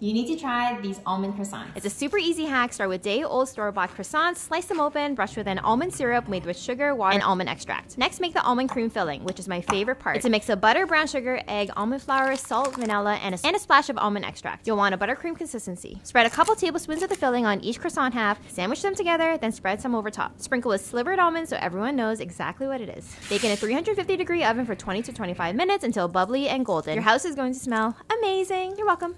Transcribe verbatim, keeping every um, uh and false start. You need to try these almond croissants. It's a super easy hack. Start with day-old store-bought croissants, slice them open, brush with an almond syrup made with sugar, water, and almond extract. Next, make the almond cream filling, which is my favorite part. It's a mix of butter, brown sugar, egg, almond flour, salt, vanilla, and a, and a splash of almond extract. You'll want a buttercream consistency. Spread a couple tablespoons of the filling on each croissant half, sandwich them together, then spread some over top. Sprinkle with slivered almonds so everyone knows exactly what it is. Bake in a three hundred fifty degree oven for twenty to twenty-five minutes until bubbly and golden. Your house is going to smell amazing. You're welcome.